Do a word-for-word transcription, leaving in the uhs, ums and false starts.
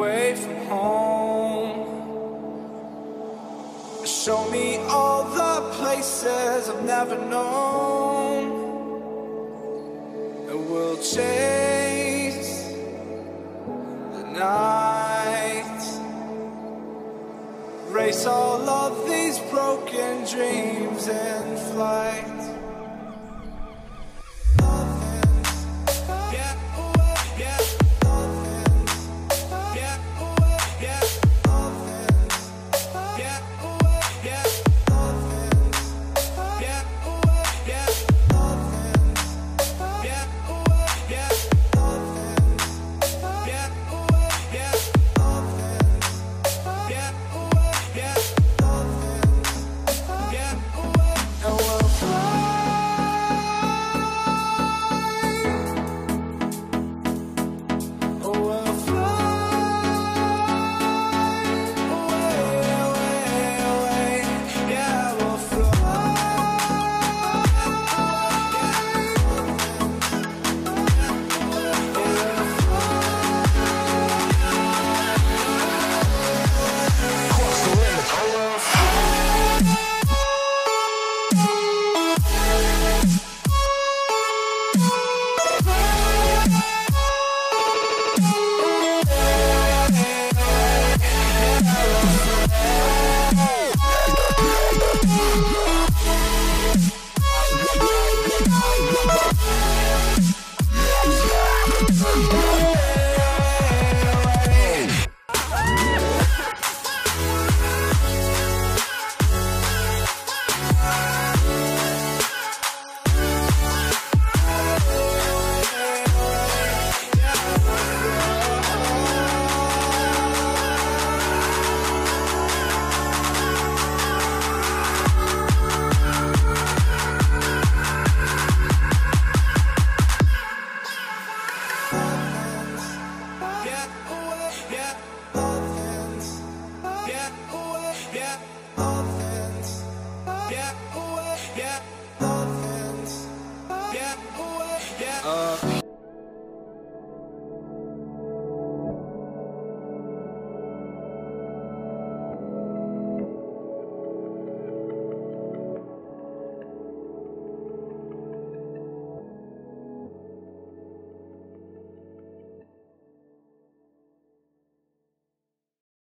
away from home. Show me all the places I've never known, and we'll chase the night, race all of these broken dreams in flight.